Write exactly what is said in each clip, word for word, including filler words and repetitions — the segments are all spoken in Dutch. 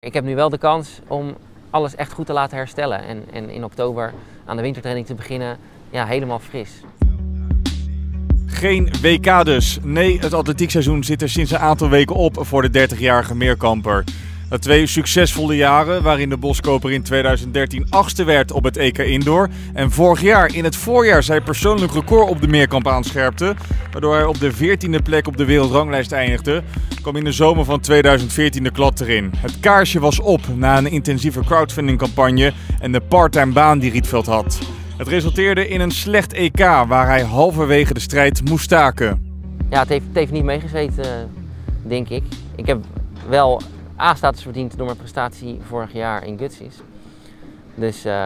Ik heb nu wel de kans om alles echt goed te laten herstellen en, en in oktober aan de wintertraining te beginnen, ja, helemaal fris. Geen W K dus. Nee, het atletiekseizoen zit er sinds een aantal weken op voor de dertigjarige meerkamper. Na twee succesvolle jaren waarin de boskoper in tweeduizend dertien achtste werd op het E K Indoor en vorig jaar in het voorjaar zijn persoonlijk record op de meerkamp aanscherpte, waardoor hij op de veertiende plek op de wereldranglijst eindigde, kwam in de zomer van tweeduizend veertien de klad erin. Het kaarsje was op na een intensieve crowdfundingcampagne en de parttime baan die Rietveld had. Het resulteerde in een slecht E K waar hij halverwege de strijd moest staken. Ja, het heeft, het heeft niet meegezeten, denk ik. Ik heb wel A-status verdiend door mijn prestatie vorig jaar in Götzis. Dus uh,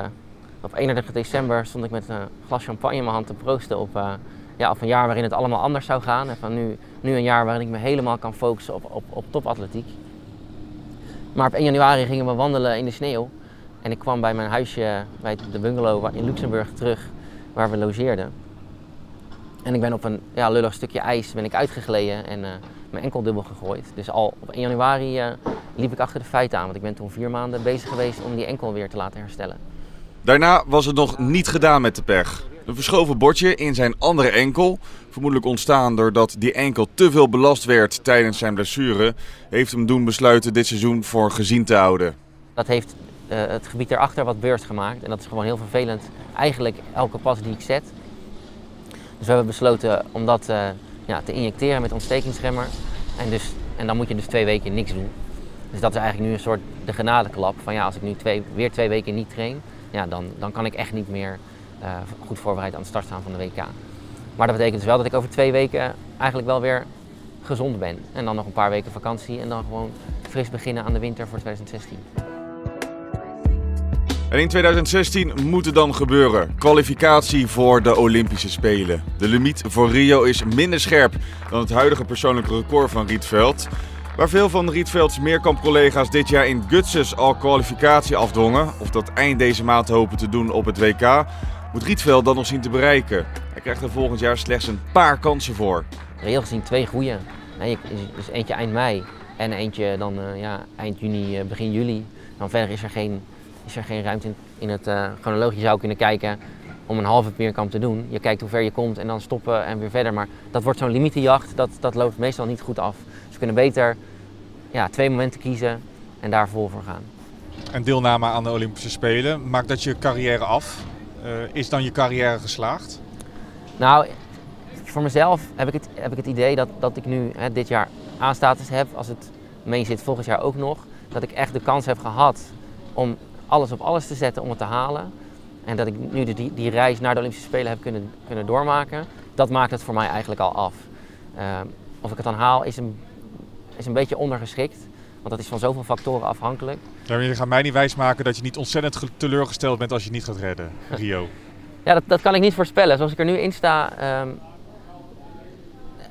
op eenendertig december stond ik met een glas champagne in mijn hand te proosten op, uh, ja, op een jaar waarin het allemaal anders zou gaan. En van nu, nu een jaar waarin ik me helemaal kan focussen op, op, op topatletiek. Maar op één januari gingen we wandelen in de sneeuw. En ik kwam bij mijn huisje, bij de bungalow in Luxemburg terug, waar we logeerden. En ik ben op een ja, lullig stukje ijs ben ik uitgegleden en uh, mijn enkel dubbel gegooid. Dus al op één januari uh, liep ik achter de feiten aan, want ik ben toen vier maanden bezig geweest om die enkel weer te laten herstellen. Daarna was het nog niet gedaan met de pech. Een verschoven bordje in zijn andere enkel, vermoedelijk ontstaan doordat die enkel te veel belast werd tijdens zijn blessure, heeft hem doen besluiten dit seizoen voor gezien te houden. Dat heeft uh, het gebied daarachter wat beurs gemaakt en dat is gewoon heel vervelend, eigenlijk elke pas die ik zet. Dus we hebben besloten om dat uh, ja, te injecteren met ontstekingsremmer. En, dus, en dan moet je dus twee weken niks doen. Dus dat is eigenlijk nu een soort de genadeklap van ja, als ik nu twee, weer twee weken niet train, ja, dan, dan kan ik echt niet meer uh, goed voorbereid aan de start staan van de W K. Maar dat betekent dus wel dat ik over twee weken eigenlijk wel weer gezond ben. En dan nog een paar weken vakantie en dan gewoon fris beginnen aan de winter voor tweeduizend zestien. En in tweeduizend zestien moet het dan gebeuren. Kwalificatie voor de Olympische Spelen. De limiet voor Rio is minder scherp dan het huidige persoonlijke record van Rietveld. Waar veel van Rietvelds meerkampcollega's dit jaar in Götzis al kwalificatie afdwongen, of dat eind deze maand hopen te doen op het W K, moet Rietveld dan nog zien te bereiken. Hij krijgt er volgend jaar slechts een paar kansen voor. Reëel gezien twee goeie. Dus eentje eind mei en eentje dan ja, eind juni, begin juli. Dan verder is er geen... is er geen ruimte in het uh, chronologisch zou kunnen kijken om een halve meerkamp te doen. Je kijkt hoe ver je komt en dan stoppen en weer verder. Maar dat wordt zo'n limietenjacht, dat, dat loopt meestal niet goed af. Dus we kunnen beter ja, twee momenten kiezen en daar vol voor gaan. En deelname aan de Olympische Spelen maakt dat je carrière af. Uh, is dan je carrière geslaagd? Nou, voor mezelf heb ik het, heb ik het idee dat, dat ik nu hè, dit jaar A-status heb, als het mee zit volgend jaar ook nog, dat ik echt de kans heb gehad om alles op alles te zetten om het te halen. En dat ik nu die, die reis naar de Olympische Spelen heb kunnen, kunnen doormaken, dat maakt het voor mij eigenlijk al af. Uh, of ik het dan haal is een, is een beetje ondergeschikt, want dat is van zoveel factoren afhankelijk. Ja, maar je gaat mij niet wijsmaken dat je niet ontzettend teleurgesteld bent als je het niet gaat redden, Rio. Ja, dat, dat kan ik niet voorspellen. Zoals ik er nu in sta, um,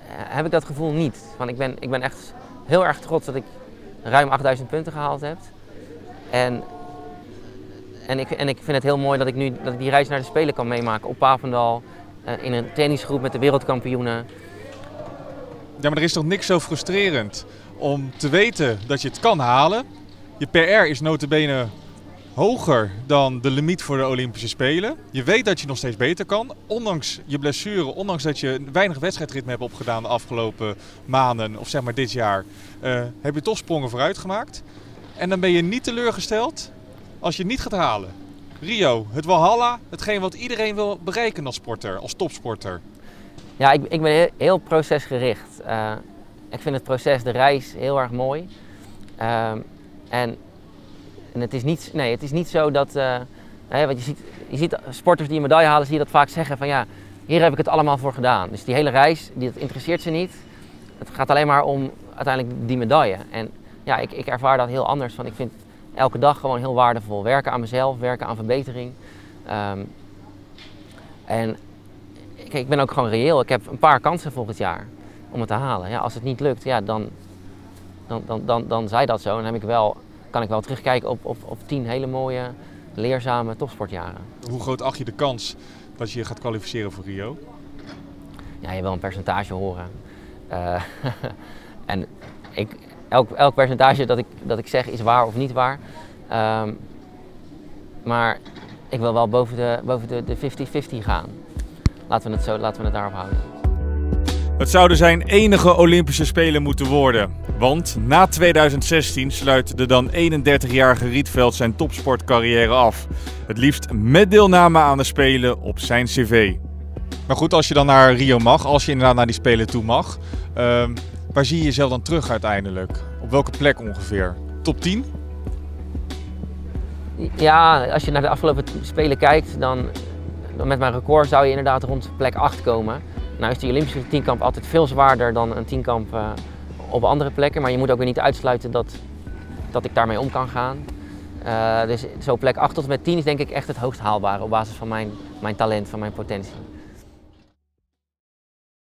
heb ik dat gevoel niet. Want ik ben, ik ben echt heel erg trots dat ik ruim achtduizend punten gehaald heb. En En ik, en ik vind het heel mooi dat ik nu dat ik die reis naar de Spelen kan meemaken op Papendal, in een tennisgroep met de wereldkampioenen. Ja, maar er is toch niks zo frustrerend om te weten dat je het kan halen. Je P R is nota bene hoger dan de limiet voor de Olympische Spelen. Je weet dat je nog steeds beter kan, ondanks je blessure, ondanks dat je weinig wedstrijdritme hebt opgedaan de afgelopen maanden, of zeg maar dit jaar, uh, heb je toch sprongen vooruit gemaakt. En dan ben je niet teleurgesteld als je het niet gaat halen. Rio, het Walhalla, hetgeen wat iedereen wil bereiken als sporter, als topsporter. Ja, ik, ik ben heel procesgericht. Uh, ik vind het proces, de reis, heel erg mooi. Uh, en en het, is niet, nee, het is niet zo dat... Uh, hè, want je ziet, je ziet sporters die een medaille halen, zie je dat vaak zeggen van ja, hier heb ik het allemaal voor gedaan. Dus die hele reis, die, dat interesseert ze niet. Het gaat alleen maar om uiteindelijk die medaille. En ja, ik, ik ervaar dat heel anders, want ik vind elke dag gewoon heel waardevol. Werken aan mezelf, werken aan verbetering. Um, en kijk, ik ben ook gewoon reëel. Ik heb een paar kansen volgend jaar om het te halen. Ja, als het niet lukt, ja, dan, dan, dan, dan, dan zei dat zo. Dan heb ik wel, kan ik wel terugkijken op, op, op tien hele mooie, leerzame topsportjaren. Hoe groot acht je de kans dat je je gaat kwalificeren voor Rio? Ja, je wil een percentage horen. Uh, en ik... elk, elk percentage dat ik, dat ik zeg is waar of niet waar. Um, maar ik wil wel boven de vijftig vijftig boven de, de gaan. Laten we, het zo, laten we het daarop houden. Het zouden zijn enige Olympische Spelen moeten worden. Want na tweeduizend zestien sluit de dan eenendertigjarige Rietveld zijn topsportcarrière af. Het liefst met deelname aan de Spelen op zijn cv. Maar goed, als je dan naar Rio mag, als je inderdaad naar die Spelen toe mag, uh, waar zie je jezelf dan terug uiteindelijk? Op welke plek ongeveer? top tien? Ja, als je naar de afgelopen Spelen kijkt, dan, dan met mijn record zou je inderdaad rond plek acht komen. Nou is die Olympische tienkamp altijd veel zwaarder dan een tienkamp uh, op andere plekken, maar je moet ook weer niet uitsluiten dat, dat ik daarmee om kan gaan. Uh, dus zo plek acht tot en met tien is denk ik echt het hoogst haalbare op basis van mijn, mijn talent, van mijn potentie.